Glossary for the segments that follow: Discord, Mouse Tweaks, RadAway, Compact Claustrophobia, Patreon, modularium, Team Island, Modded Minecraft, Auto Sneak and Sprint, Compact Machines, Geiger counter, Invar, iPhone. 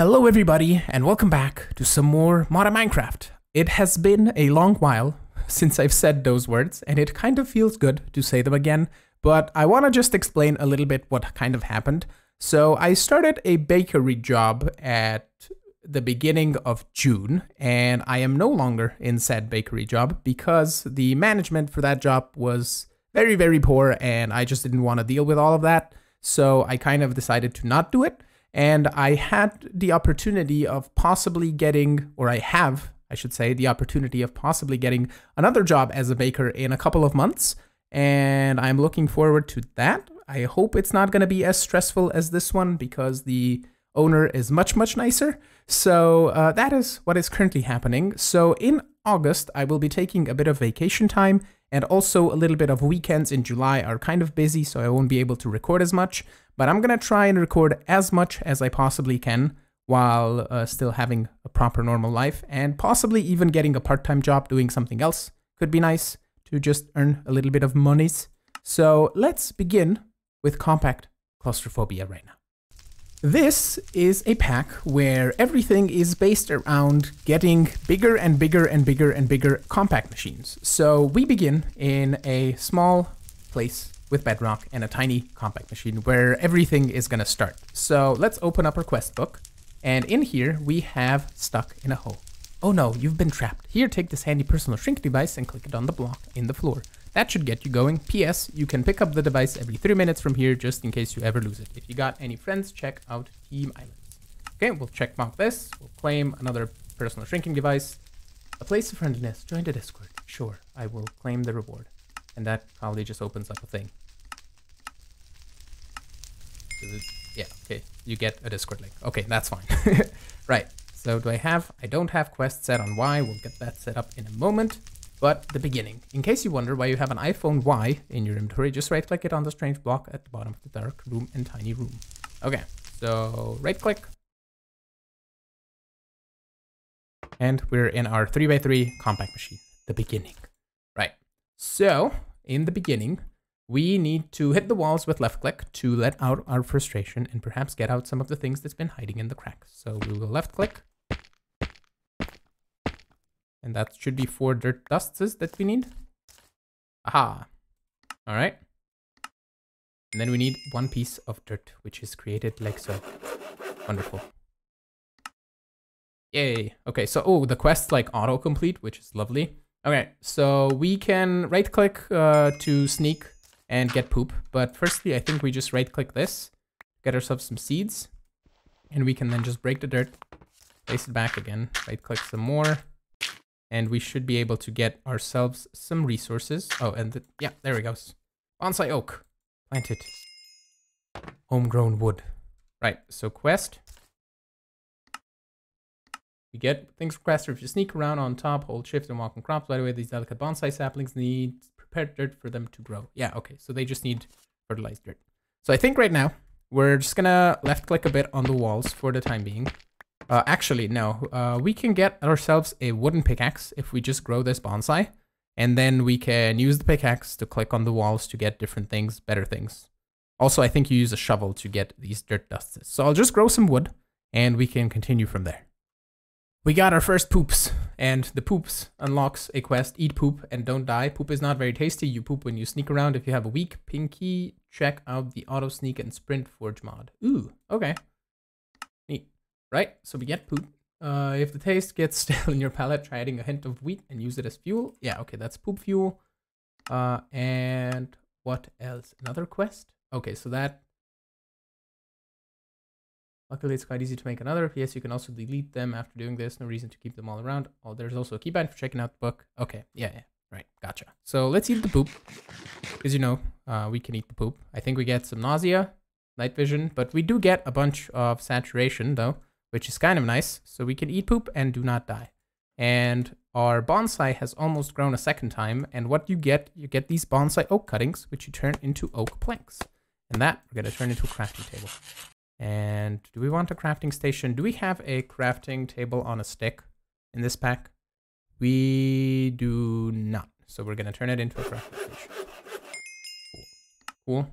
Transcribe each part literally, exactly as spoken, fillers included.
Hello everybody, and welcome back to some more Modded Minecraft. It has been a long while since I've said those words, and it kind of feels good to say them again, but I want to just explain a little bit what kind of happened. So I started a bakery job at the beginning of June, and I am no longer in said bakery job because the management for that job was very, very poor, and I just didn't want to deal with all of that. So I kind of decided to not do it. And I had the opportunity of possibly getting, or I have, I should say, the opportunity of possibly getting another job as a baker in a couple of months. And I'm looking forward to that. I hope it's not going to be as stressful as this one because the owner is much, much nicer. So uh, that is what is currently happening. So in August, I will be taking a bit of vacation time, and also a little bit of weekends in July are kind of busy, so I won't be able to record as much. But I'm gonna try and record as much as I possibly can while uh, still having a proper normal life, and possibly even getting a part-time job doing something else. Could be nice to just earn a little bit of monies. So let's begin with Compact Claustrophobia right now. This is a pack where everything is based around getting bigger and bigger and bigger and bigger compact machines. So we begin in a small place with bedrock and a tiny compact machine where everything is going to start. So let's open up our quest book. And in here we have stuck in a hole. Oh no, you've been trapped. Here, take this handy personal shrink device and click it on the block in the floor. That should get you going. P S You can pick up the device every three minutes from here, just in case you ever lose it. If you got any friends, check out Team Island. Okay, we'll check mark this. We'll claim another personal shrinking device. A place of friendliness. Join the Discord. Sure, I will claim the reward. And that probably just opens up a thing. Yeah, okay. You get a Discord link. Okay, that's fine. Right. So do I have... I don't have quest set on Y. We'll get that set up in a moment. But the beginning. In case you wonder why you have an iPhone Y in your inventory, just right-click it on the strange block at the bottom of the dark room and tiny room. Okay, so right-click. And we're in our three by three compact machine. The beginning. Right. So, in the beginning, we need to hit the walls with left-click to let out our frustration and perhaps get out some of the things that's been hiding in the cracks. So we will left-click. And that should be four dirt dusts that we need. Aha. All right. And then we need one piece of dirt, which is created like so. Wonderful. Yay. Okay, so, oh, the quest's like auto-complete, which is lovely. Okay, so we can right-click uh, to sneak and get poop. But firstly, I think we just right-click this, get ourselves some seeds. And we can then just break the dirt, place it back again, right-click some more. And we should be able to get ourselves some resources. Oh, and the, yeah, there it goes. Bonsai oak. Plant it. Homegrown wood. Right, so quest. You get things faster if you sneak around on top, hold shift, and walk on crops. By the way, these delicate bonsai saplings need prepared dirt for them to grow. Yeah, okay, so they just need fertilized dirt. So I think right now, we're just gonna left-click a bit on the walls for the time being. Uh, actually, no, uh, we can get ourselves a wooden pickaxe if we just grow this bonsai, and then we can use the pickaxe to click on the walls to get different things, better things. Also, I think you use a shovel to get these dirt dusts. So I'll just grow some wood, and we can continue from there. We got our first poops, and the poops unlocks a quest, eat poop and don't die. Poop is not very tasty, you poop when you sneak around. If you have a weak pinky, check out the Auto Sneak and Sprint Forge mod. Ooh, okay. Right, so we get poop. Uh, if the taste gets stale in your palate, try adding a hint of wheat and use it as fuel. Yeah, okay, that's poop fuel. Uh, and what else? Another quest? Okay, so that... Luckily, it's quite easy to make another. Yes, you can also delete them after doing this. No reason to keep them all around. Oh, there's also a keybind for checking out the book. Okay, yeah, yeah, right, gotcha. So let's eat the poop. Because, you know, uh, we can eat the poop. I think we get some nausea, night vision, but we do get a bunch of saturation, though, which is kind of nice, so we can eat poop and do not die. And our bonsai has almost grown a second time, and what you get, you get these bonsai oak cuttings, which you turn into oak planks. And that, we're gonna turn into a crafting table. And do we want a crafting station? Do we have a crafting table on a stick in this pack? We do not, so we're gonna turn it into a crafting station. Cool. Cool.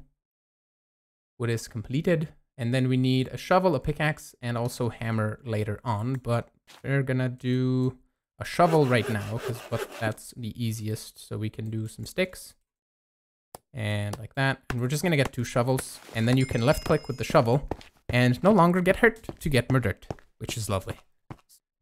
Wood is completed, And then we need a shovel, a pickaxe, and also hammer later on. But we're gonna do a shovel right now, because but that's the easiest. So we can do some sticks and like that. And we're just gonna get two shovels. And then you can left click with the shovel and no longer get hurt to get murdered, which is lovely.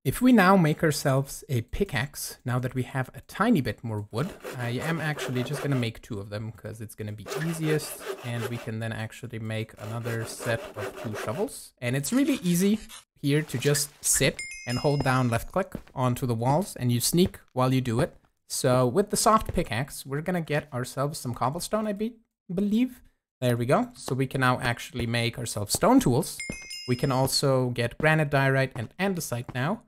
If we now make ourselves a pickaxe, now that we have a tiny bit more wood, I am actually just going to make two of them because it's going to be easiest, and we can then actually make another set of two shovels. And it's really easy here to just sit and hold down left click onto the walls, and you sneak while you do it. So with the soft pickaxe, we're going to get ourselves some cobblestone, I be believe. There we go. So we can now actually make ourselves stone tools. We can also get granite, diorite, and andesite now.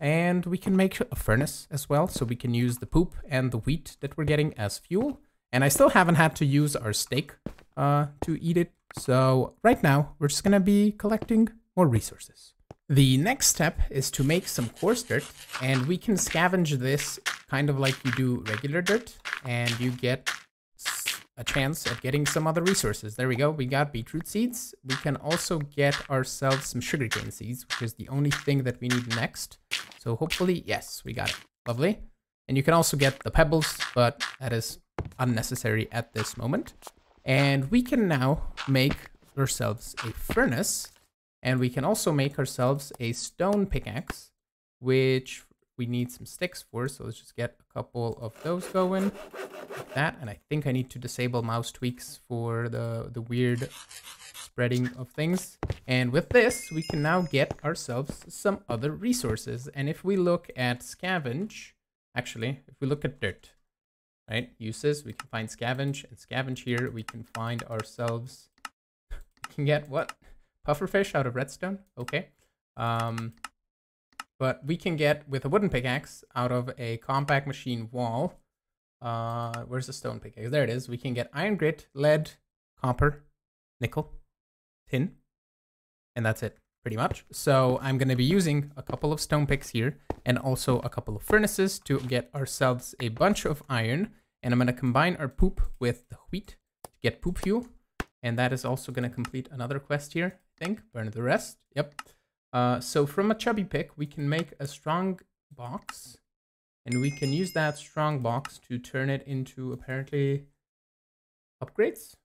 And we can make a furnace as well, so we can use the poop and the wheat that we're getting as fuel. And I still haven't had to use our steak uh, to eat it. So right now, we're just going to be collecting more resources. The next step is to make some coarse dirt, and we can scavenge this kind of like you do regular dirt, and you get a chance at getting some other resources. There we go. We got beetroot seeds. We can also get ourselves some sugarcane seeds, which is the only thing that we need next. So hopefully, yes, we got it. Lovely. And you can also get the pebbles, but that is unnecessary at this moment. And we can now make ourselves a furnace. And we can also make ourselves a stone pickaxe, which we need some sticks for. So let's just get a couple of those going like that. And I think I need to disable mouse tweaks for the, the weird spreading of things. And with this, we can now get ourselves some other resources. And if we look at scavenge, actually, if we look at dirt, right, uses, we can find scavenge, and scavenge here, we can find ourselves, we can get what? Pufferfish out of redstone, okay. Um, but we can get, with a wooden pickaxe, out of a compact machine wall, uh, where's the stone pickaxe? There it is. We can get iron grit, lead, copper, nickel, tin, and that's it pretty much. So I'm going to be using a couple of stone picks here and also a couple of furnaces to get ourselves a bunch of iron. And I'm going to combine our poop with the wheat to get poop fuel. And that is also going to complete another quest here, I think. Burn the rest. Yep. Uh, so from a chubby pick, we can make a strong box. And we can use that strong box to turn it into apparently upgrades.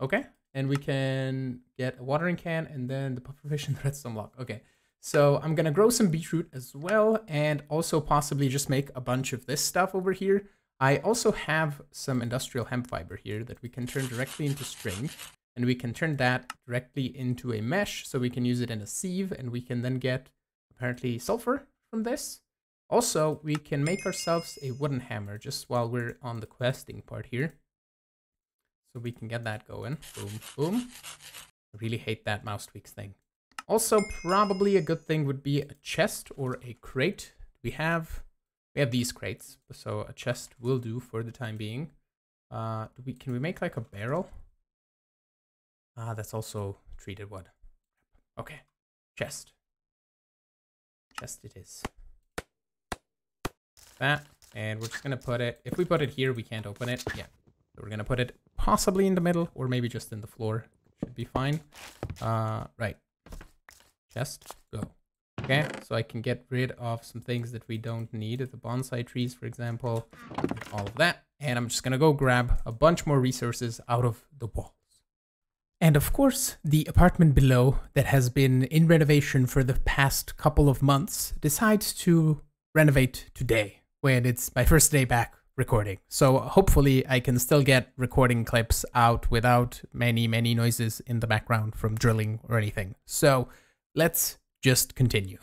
Okay. And we can get a watering can and then the pufferfish and the redstone block. Okay, so I'm going to grow some beetroot as well, and also possibly just make a bunch of this stuff over here. I also have some industrial hemp fiber here that we can turn directly into string, and we can turn that directly into a mesh, so we can use it in a sieve, and we can then get apparently sulfur from this. Also, we can make ourselves a wooden hammer just while we're on the questing part here. So we can get that going. Boom, boom. I really hate that mouse tweaks thing. Also, probably a good thing would be a chest or a crate. We have we have these crates, so a chest will do for the time being. Uh, do we can we make like a barrel? Ah, uh, that's also treated wood. Okay, chest. Chest it is. That, and we're just gonna put it. If we put it here, we can't open it. Yeah. So we're going to put it possibly in the middle, or maybe just in the floor. Should be fine. Uh, right. Chest, go. Okay, so I can get rid of some things that we don't need. The bonsai trees, for example. All of that. And I'm just going to go grab a bunch more resources out of the walls. And of course, the apartment below that has been in renovation for the past couple of months decides to renovate today, when it's my first day back recording. So hopefully I can still get recording clips out without many, many noises in the background from drilling or anything. So let's just continue.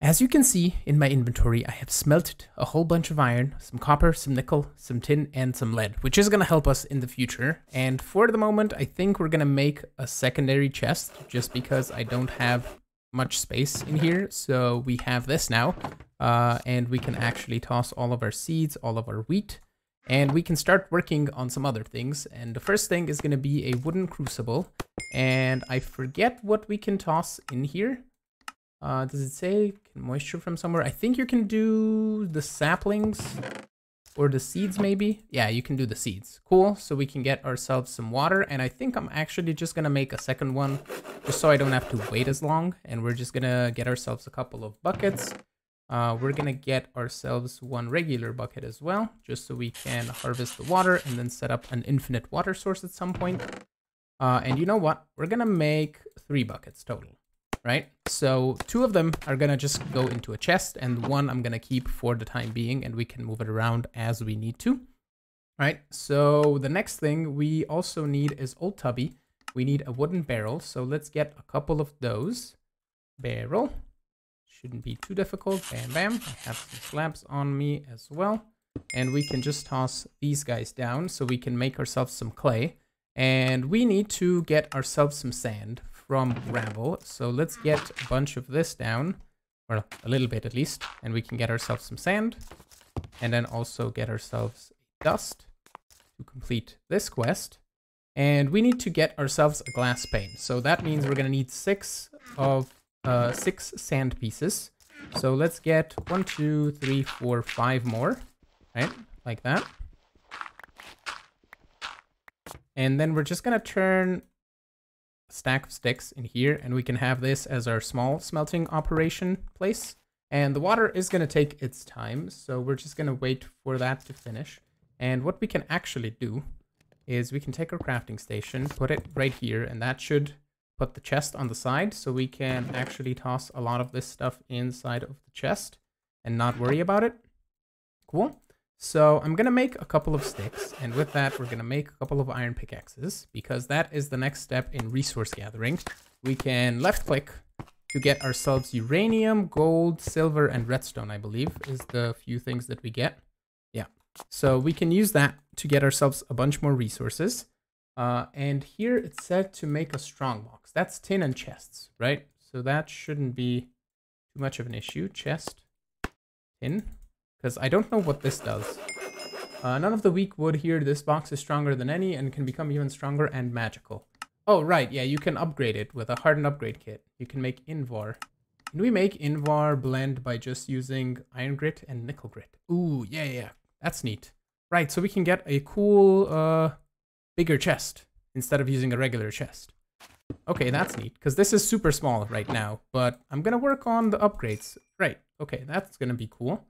As you can see in my inventory, I have smelted a whole bunch of iron, some copper, some nickel, some tin, and some lead, which is going to help us in the future. And for the moment, I think we're going to make a secondary chest just because I don't have much space in here. So we have this now. Uh, and we can actually toss all of our seeds, all of our wheat, and we can start working on some other things. And the first thing is going to be a wooden crucible, and I forget what we can toss in here. Uh, does it say moisture from somewhere? I think you can do the saplings or the seeds maybe. Yeah, you can do the seeds. Cool. So we can get ourselves some water. And I think I'm actually just going to make a second one just so I don't have to wait as long. And we're just going to get ourselves a couple of buckets. Uh, we're going to get ourselves one regular bucket as well, just so we can harvest the water and then set up an infinite water source at some point. Uh, and you know what? We're going to make three buckets total, right? So two of them are going to just go into a chest and one I'm going to keep for the time being, and we can move it around as we need to, right? So the next thing we also need is Old Tubby. We need a wooden barrel. So let's get a couple of those. Barrel. Shouldn't be too difficult. Bam, bam. I have some slabs on me as well. And we can just toss these guys down so we can make ourselves some clay. And we need to get ourselves some sand from gravel. So let's get a bunch of this down, or a little bit at least. And we can get ourselves some sand. And then also get ourselves dust to complete this quest. And we need to get ourselves a glass pane. So that means we're going to need six of... Uh, six sand pieces. So let's get one, two, three, four, five more, right? Like that. And then we're just gonna turn a stack of sticks in here, and we can have this as our small smelting operation place. And the water is gonna take its time, so we're just gonna wait for that to finish. And what we can actually do is we can take our crafting station, put it right here, and that should put the chest on the side so we can actually toss a lot of this stuff inside of the chest and not worry about it. Cool. So I'm gonna make a couple of sticks, and with that we're gonna make a couple of iron pickaxes, because that is the next step in resource gathering. We can left click to get ourselves uranium, gold, silver, and redstone, I believe, is the few things that we get. Yeah, so we can use that to get ourselves a bunch more resources. Uh, and here it's said to make a strongbox. That's tin and chests, right? So that shouldn't be too much of an issue. Chest, tin, because I don't know what this does. Uh, none of the weak wood here. This box is stronger than any and can become even stronger and magical. Oh, right. Yeah, you can upgrade it with a hardened upgrade kit. You can make Invar. Can we make Invar blend by just using iron grit and nickel grit? Ooh, yeah, yeah. That's neat. Right, so we can get a cool... Uh, bigger chest instead of using a regular chest. Okay, that's neat, because this is super small right now, but I'm gonna work on the upgrades. Right, okay, that's gonna be cool.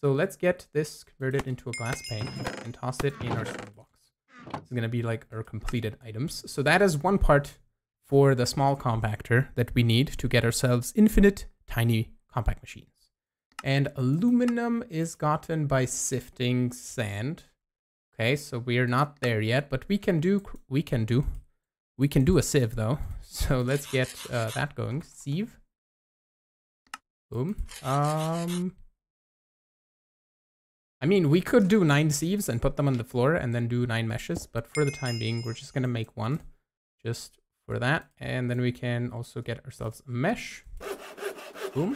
So let's get this converted into a glass pane and toss it in our strongbox. It's gonna be like our completed items. So that is one part for the small compactor that we need to get ourselves infinite tiny compact machines. And aluminum is gotten by sifting sand. Okay, so we are not there yet, but we can do, we can do, we can do a sieve though. So let's get uh, that going. Sieve. Boom. Um, I mean, we could do nine sieves and put them on the floor and then do nine meshes. But for the time being, we're just going to make one just for that. And then we can also get ourselves a mesh. Boom.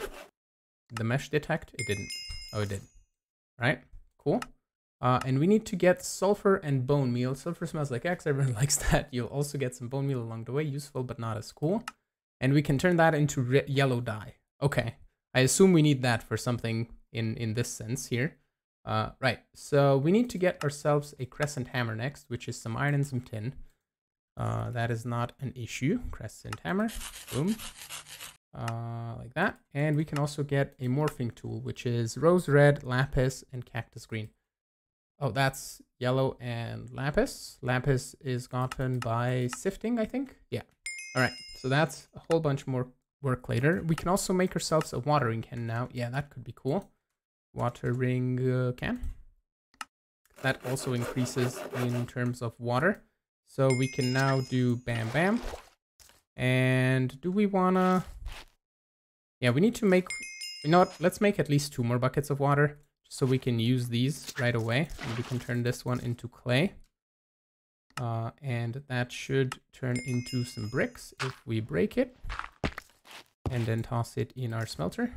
Did the mesh detect? It didn't. Oh, it did. All right, cool. Uh, and we need to get sulfur and bone meal. Sulfur smells like X, everyone likes that. You'll also get some bone meal along the way, useful but not as cool. And we can turn that into yellow dye. Okay, I assume we need that for something in, in this sense here. Uh, right, so we need to get ourselves a crescent hammer next, which is some iron and some tin. Uh, that is not an issue. Crescent hammer, boom. Uh, like that. And we can also get a morphing tool, which is rose red, lapis, and cactus green. Oh, that's yellow and lapis. Lapis is gotten by sifting, I think. Yeah. All right. So that's a whole bunch more work later. We can also make ourselves a watering can now. Yeah, that could be cool. Watering uh, can. That also increases in terms of water. So we can now do bam, bam. And do we wanna... Yeah, we need to make... You know what? Let's make at least two more buckets of water. So we can use these right away, and we can turn this one into clay. Uh, and that should turn into some bricks if we break it and then toss it in our smelter.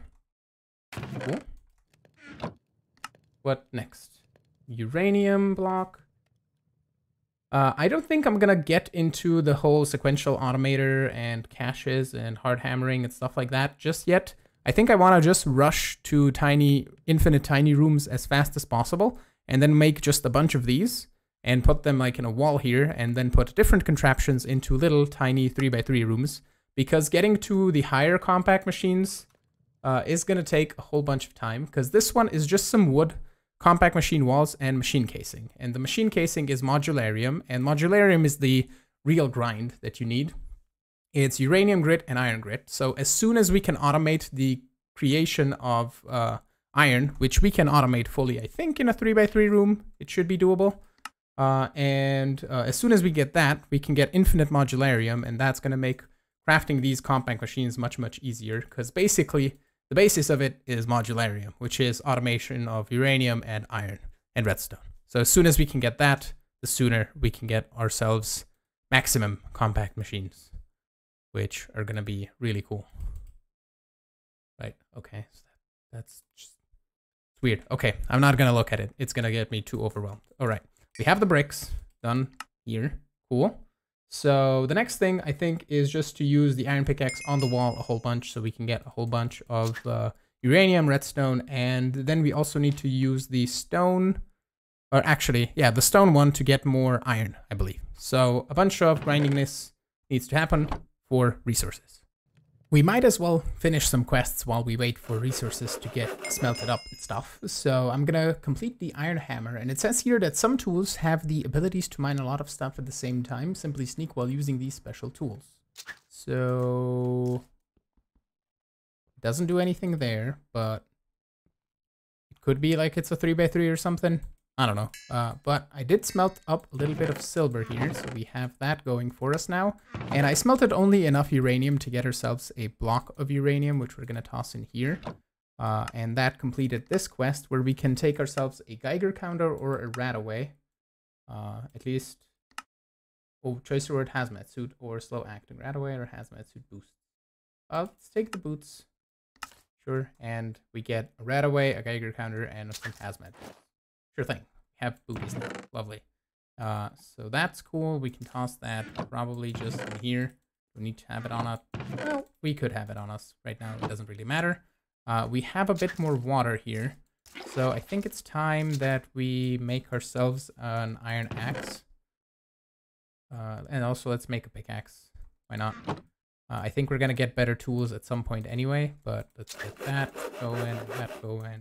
Cool. What next? Uranium block. Uh, I don't think I'm gonna get into the whole sequential automator and caches and hard hammering and stuff like that just yet. I think I want to just rush to tiny, infinite tiny rooms as fast as possible, and then make just a bunch of these and put them like in a wall here, and then put different contraptions into little tiny three by three rooms, because getting to the higher compact machines uh, is going to take a whole bunch of time, because this one is just some wood, compact machine walls, and machine casing. And the machine casing is modularium, and modularium is the real grind that you need. It's uranium grit and iron grit. So as soon as we can automate the creation of uh, iron, which we can automate fully, I think in a three by three room, it should be doable. Uh, and uh, as soon as we get that, we can get infinite modularium, and that's going to make crafting these compact machines much, much easier, because basically the basis of it is modularium, which is automation of uranium and iron and redstone. So as soon as we can get that, the sooner we can get ourselves maximum compact machines, which are going to be really cool. Right, okay, so that, that's just weird. Okay, I'm not going to look at it. It's going to get me too overwhelmed. All right, we have the bricks done here. Cool. So the next thing I think is just to use the iron pickaxe on the wall a whole bunch, so we can get a whole bunch of uh, uranium, redstone, and then we also need to use the stone, or actually, yeah, the stone one to get more iron, I believe. So a bunch of grindingness needs to happen for resources. We might as well finish some quests while we wait for resources to get smelted up and stuff. So I'm gonna complete the iron hammer, and it says here that some tools have the abilities to mine a lot of stuff at the same time. Simply sneak while using these special tools. So it doesn't do anything there, but it could be like it's a three by three or something. I don't know, uh, but I did smelt up a little bit of silver here, so we have that going for us now. And I smelted only enough uranium to get ourselves a block of uranium, which we're going to toss in here. Uh, and that completed this quest, where we can take ourselves a Geiger counter or a RadAway. Uh, at least, oh, choice the word hazmat suit or slow acting RadAway or hazmat suit boost. Uh, let's take the boots, sure, and we get a RadAway, a Geiger counter, and some hazmat. Sure thing. Have boobies. Lovely. Uh, so that's cool. We can toss that probably just in here. We need to have it on us. Well, we could have it on us right now. It doesn't really matter. Uh, we have a bit more water here. So I think it's time that we make ourselves an iron axe. Uh, and also let's make a pickaxe. Why not? Uh, I think we're going to get better tools at some point anyway, but let's get that going, that going, and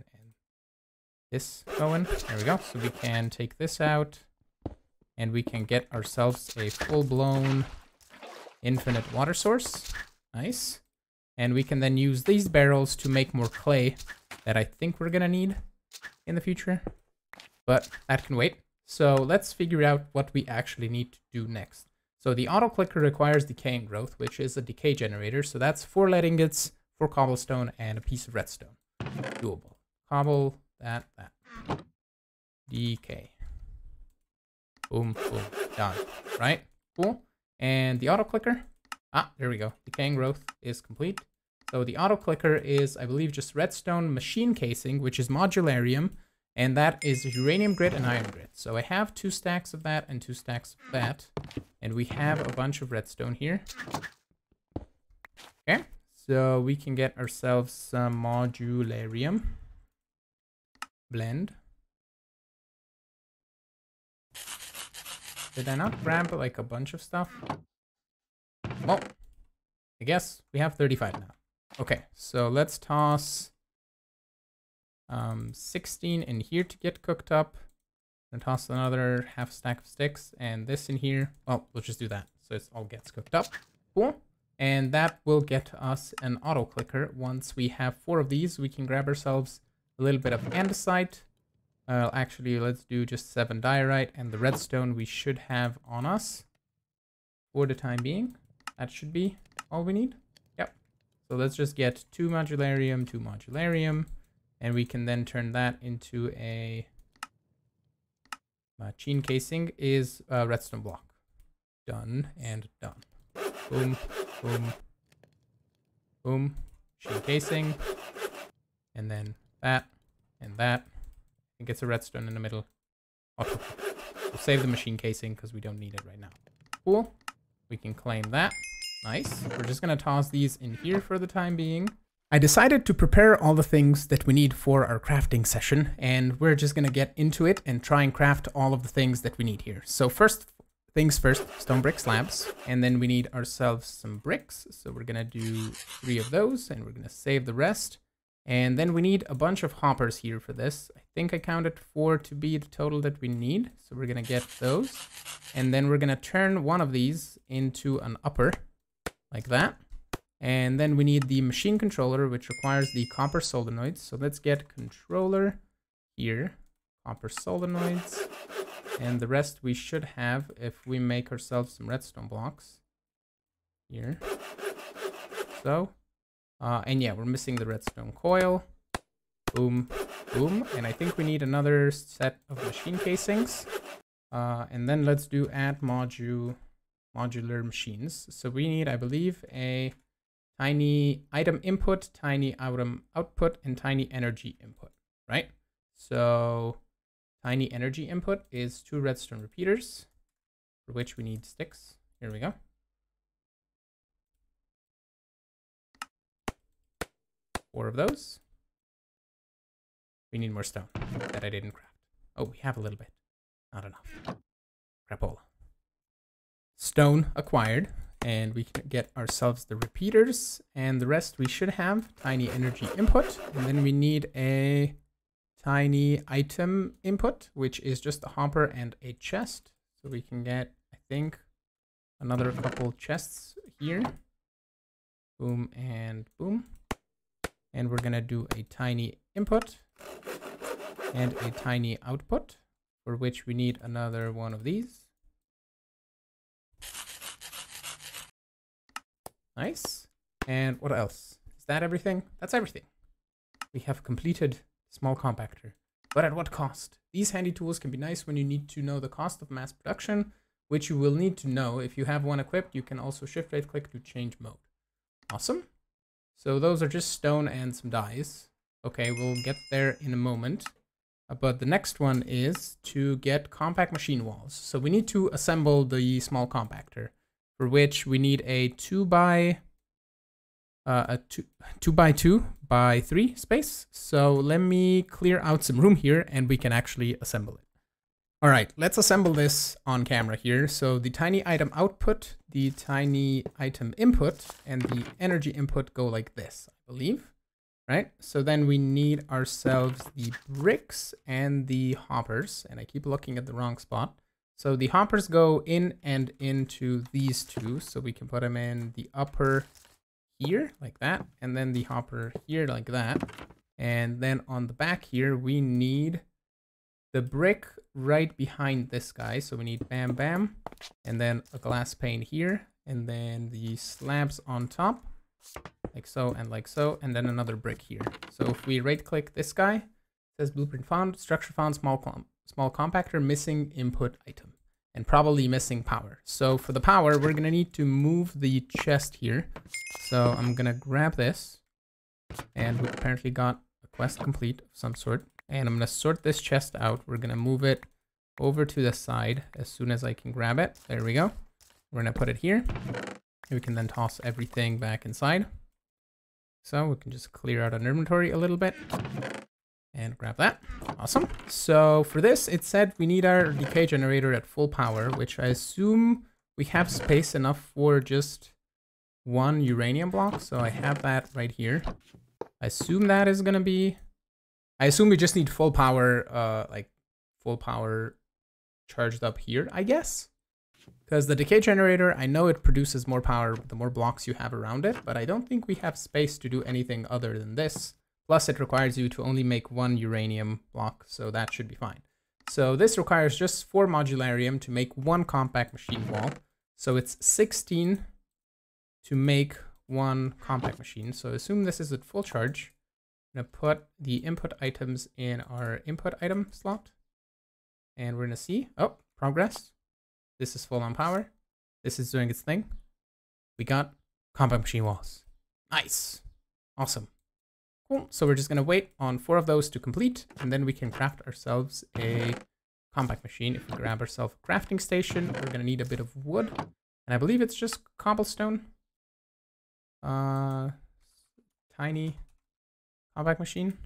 this going. There we go. So we can take this out, and we can get ourselves a full-blown infinite water source. Nice. And we can then use these barrels to make more clay that I think we're gonna need in the future, but that can wait. So let's figure out what we actually need to do next. So the auto clicker requires decay and growth, which is a decay generator. So that's four lead ingots, four cobblestone, and a piece of redstone. Doable. Cobble. That, that. D K. Boom, boom, done. Right? Cool. And the auto clicker. Ah, there we go. Decaying growth is complete. So the auto clicker is, I believe, just redstone machine casing, which is modularium, and that is uranium grit and iron grit. So I have two stacks of that and two stacks of that, and we have a bunch of redstone here. Okay, so we can get ourselves some modularium. Blend. Did I not grab like a bunch of stuff? Well, I guess we have thirty-five now. Okay, so let's toss um, sixteen in here to get cooked up, and toss another half stack of sticks and this in here. Well, we'll just do that, so it all gets cooked up. Cool. And that will get us an auto clicker. Once we have four of these, we can grab ourselves a little bit of andesite. Uh, actually, let's do just seven diorite, and the redstone we should have on us for the time being. That should be all we need. Yep. So let's just get two modularium, two modularium, and we can then turn that into a machine casing is a redstone block. Done and done. Boom, boom, boom. Machine casing, and then that, and that. I think it's a redstone in the middle. Okay. We'll save the machine casing because we don't need it right now. Cool. We can claim that. Nice. We're just going to toss these in here for the time being. I decided to prepare all the things that we need for our crafting session, and we're just gonna get into it and try and craft all of the things that we need here. So first things first, stone brick slabs, and then we need ourselves some bricks. So we're gonna do three of those, and we're gonna save the rest. And then we need a bunch of hoppers here for this. I think I counted four to be the total that we need. So we're gonna get those. And then we're gonna turn one of these into an upper, like that. And then we need the machine controller, which requires the copper solenoids. So let's get controller here, copper solenoids. And the rest we should have if we make ourselves some redstone blocks. Here. So. Uh, and yeah, we're missing the redstone coil. Boom, boom. And I think we need another set of machine casings. Uh, and then let's do add module, modular machines. So we need, I believe, a tiny item input, tiny item output, and tiny energy input, right? So tiny energy input is two redstone repeaters, for which we need sticks. Here we go. Four of those. We need more stone that I didn't craft. Oh, we have a little bit. Not enough. Crapola. Stone acquired. And we can get ourselves the repeaters. And the rest we should have. Tiny energy input. And then we need a tiny item input, which is just a hopper and a chest. So we can get, I think, another couple chests here. Boom and boom. And we're gonna do a tiny input and a tiny output, for which we need another one of these. Nice. And what else? Is that everything? That's everything. We have completed small compactor, but at what cost? These handy tools can be nice when you need to know the cost of mass production, which you will need to know. If you have one equipped, you can also shift right click to change mode. Awesome. So those are just stone and some dyes. Okay, we'll get there in a moment. But the next one is to get compact machine walls. So we need to assemble the small compactor, for which we need a two by uh, a two, two by two by three space. So let me clear out some room here and we can actually assemble it. All right, let's assemble this on camera here. So the tiny item output, the tiny item input, and the energy input go like this, I believe, right? So then we need ourselves the bricks and the hoppers, and I keep looking at the wrong spot. So the hoppers go in and into these two, so we can put them in the upper here, like that, and then the hopper here, like that. And then on the back here, we need the brick right behind this guy. So we need bam, bam, and then a glass pane here, and then the slabs on top, like so and like so, and then another brick here. So if we right click this guy, it says blueprint found, structure found, small com small compactor, missing input item, and probably missing power. So for the power, we're gonna need to move the chest here. So I'm gonna grab this, and we apparently got a quest complete of some sort. And I'm going to sort this chest out. We're going to move it over to the side as soon as I can grab it. There we go. We're going to put it here. We can then toss everything back inside. So we can just clear out our inventory a little bit and grab that. Awesome. So for this, it said we need our decay generator at full power, which I assume we have space enough for just one uranium block. So I have that right here. I assume that is going to be... I assume we just need full power, uh, like full power charged up here, I guess. Because the decay generator, I know it produces more power the more blocks you have around it, but I don't think we have space to do anything other than this. Plus it requires you to only make one uranium block, so that should be fine. So this requires just four modularium to make one compact machine wall. So it's sixteen to make one compact machine. So assume this is at full charge. Going to put the input items in our input item slot, and we're going to see, oh, progress. This is full on power. This is doing its thing. We got compact machine walls. Nice. Awesome. Cool. So we're just going to wait on four of those to complete, and then we can craft ourselves a compact machine. If we grab ourselves a crafting station, we're going to need a bit of wood, and I believe it's just cobblestone. Uh... tiny compact machine.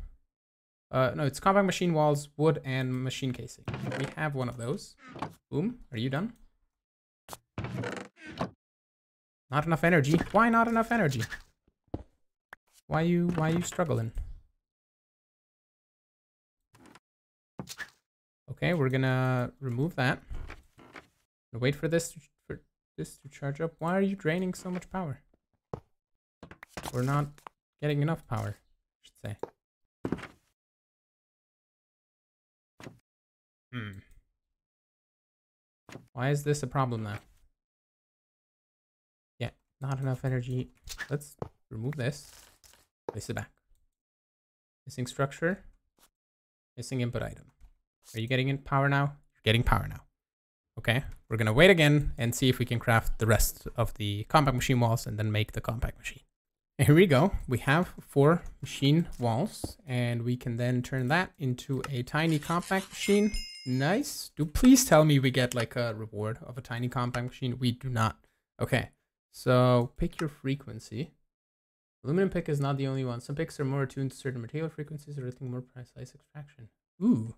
Uh, no, it's compact machine walls, wood, and machine casing. We have one of those. Boom. Are you done? Not enough energy. Why not enough energy? Why you? Why you struggling? Okay, we're gonna remove that. Gonna wait for this to, for this to charge up. Why are you draining so much power? We're not getting enough power, I should say. Hmm. Why is this a problem now? Yeah, not enough energy. Let's remove this. Place it back. Missing structure. Missing input item. Are you getting in power now? You're getting power now. Okay, we're gonna wait again and see if we can craft the rest of the compact machine walls and then make the compact machine. And here we go. We have four machine walls and we can then turn that into a tiny compact machine. Nice. Do please tell me we get like a reward of a tiny compact machine. We do not. Okay, so pick your frequency. Aluminum pick is not the only one. Some picks are more attuned to certain material frequencies or anything more precise extraction. Ooh.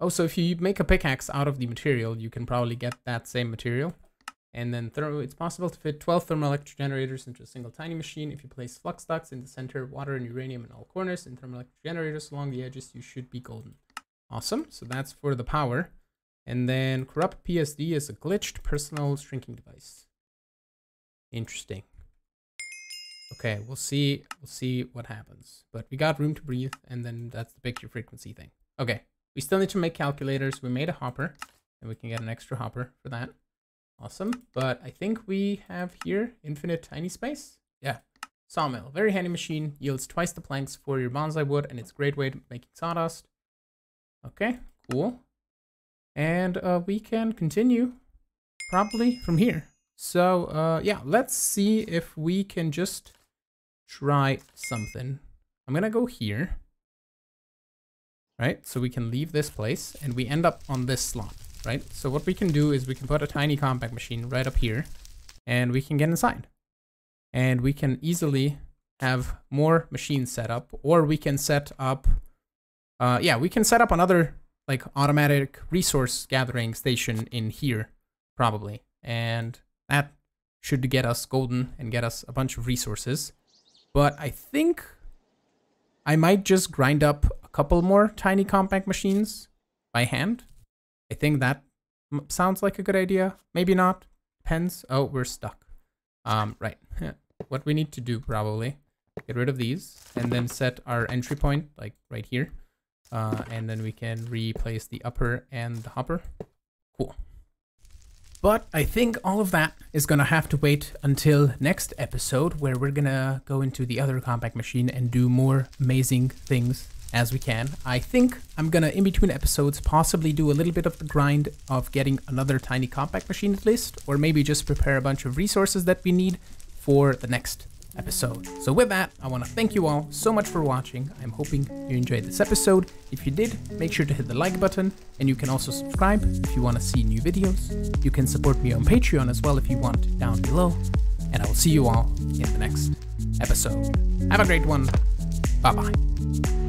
Oh, so if you make a pickaxe out of the material, you can probably get that same material. And then thermo, it's possible to fit twelve thermoelectric generators into a single tiny machine. If you place flux ducts in the center, water and uranium in all corners, and thermoelectric generators along the edges, you should be golden. Awesome. So that's for the power. And then corrupt P S D is a glitched personal shrinking device. Interesting. Okay, we'll see. We'll see what happens. But we got room to breathe, and then that's the picture frequency thing. Okay. We still need to make calculators. We made a hopper and we can get an extra hopper for that. Awesome. But I think we have here infinite tiny space. Yeah. Sawmill. Very handy machine. Yields twice the planks for your bonsai wood and it's a great way to making sawdust. Okay, cool. And uh, we can continue probably from here. So uh, yeah, let's see if we can just try something. I'm gonna go here. Right, so we can leave this place and we end up on this slot, right? So what we can do is we can put a tiny compact machine right up here and we can get inside. And we can easily have more machines set up, or we can set up, uh, yeah, we can set up another like automatic resource gathering station in here probably. And that should get us golden and get us a bunch of resources. But I think I might just grind up a couple more tiny compact machines by hand. I think that m sounds like a good idea. Maybe not. Depends. Oh, we're stuck. Um, right. What we need to do probably, get rid of these and then set our entry point like right here. Uh, and then we can replace the upper and the hopper. Cool. But I think all of that is gonna have to wait until next episode where we're gonna go into the other compact machine and do more amazing things as we can. I think I'm gonna, in between episodes, possibly do a little bit of the grind of getting another tiny compact machine at least, or maybe just prepare a bunch of resources that we need for the next episode. So with that, I wanna thank you all so much for watching. I'm hoping you enjoyed this episode. If you did, make sure to hit the like button. And you can also subscribe if you want to see new videos. You can support me on Patreon as well if you want down below. And I will see you all in the next episode. Have a great one. Bye-bye.